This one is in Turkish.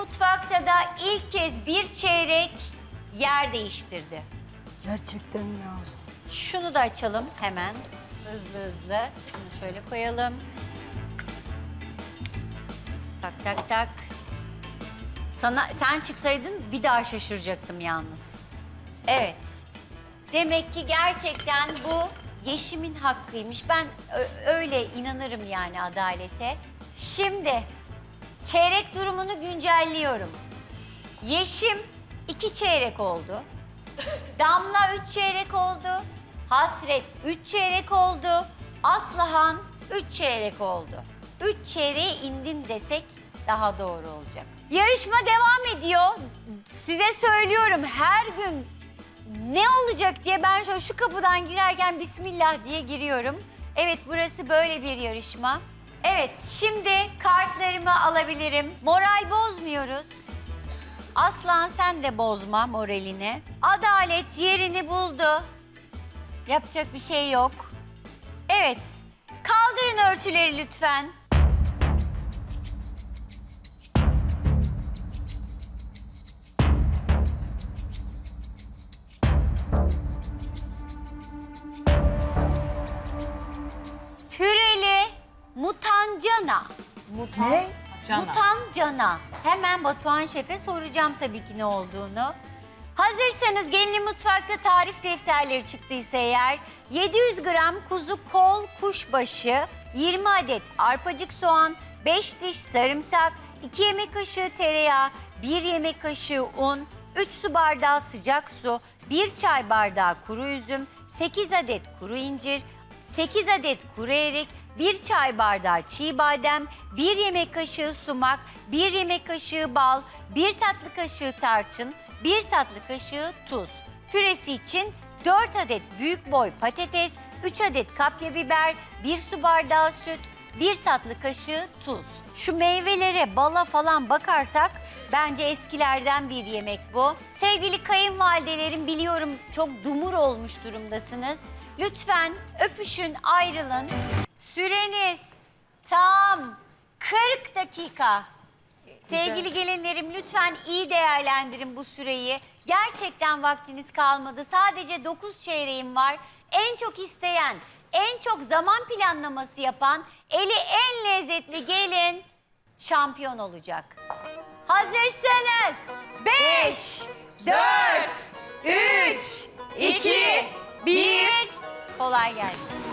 Mutfakta da ilk kez bir çeyrek yer değiştirdi. Gerçekten ya. Şunu da açalım hemen. Hızlı hızlı. Şunu şöyle koyalım. Tak tak tak. Sen çıksaydın bir daha şaşıracaktım yalnız. Evet. Demek ki gerçekten bu Yeşim'in hakkıymış. Ben öyle inanırım yani adalete. Şimdi çeyrek durumunu güncelliyorum. Yeşim 2 çeyrek oldu. Damla 3 çeyrek oldu. Hasret 3 çeyrek oldu. Aslıhan 3 çeyrek oldu. 3 çeyreğe indin desek daha doğru olacak. Yarışma devam ediyor. Size söylüyorum her gün ne olacak diye ben şu kapıdan girerken bismillah diye giriyorum. Evet, burası böyle bir yarışma. Evet, şimdi kartlarımı alabilirim. Moral bozmuyoruz. Aslan sen de bozma moralini. Adalet yerini buldu. Yapacak bir şey yok. Evet, kaldırın örtüleri lütfen. Mutan cana. Mutan ne? Cana. Mutan cana. Hemen Batuhan Şef'e soracağım tabii ki ne olduğunu. Hazırsanız Gelinim Mutfakta tarif defterleri çıktıysa eğer 700 gram kuzu kol kuşbaşı, 20 adet arpacık soğan, 5 diş sarımsak, 2 yemek kaşığı tereyağı, 1 yemek kaşığı un, 3 su bardağı sıcak su, 1 çay bardağı kuru üzüm, 8 adet kuru incir, 8 adet kuru erik, 1 çay bardağı çiğ badem, 1 yemek kaşığı sumak, 1 yemek kaşığı bal, 1 tatlı kaşığı tarçın, 1 tatlı kaşığı tuz. Püresi için 4 adet büyük boy patates, 3 adet kapya biber, 1 su bardağı süt, 1 tatlı kaşığı tuz. Şu meyvelere, bala falan bakarsak bence eskilerden bir yemek bu. Sevgili kayınvalidelerim, biliyorum çok dumur olmuş durumdasınız. Lütfen öpüşün, ayrılın. Süreniz tam 40 dakika. Sevgili gelinlerim, lütfen iyi değerlendirin bu süreyi. Gerçekten vaktiniz kalmadı. Sadece 9 çeyreğim var. En çok isteyen, en çok zaman planlaması yapan, eli en lezzetli gelin şampiyon olacak. Hazırsanız 5, 4, 3, 2, 1. Kolay gelsin.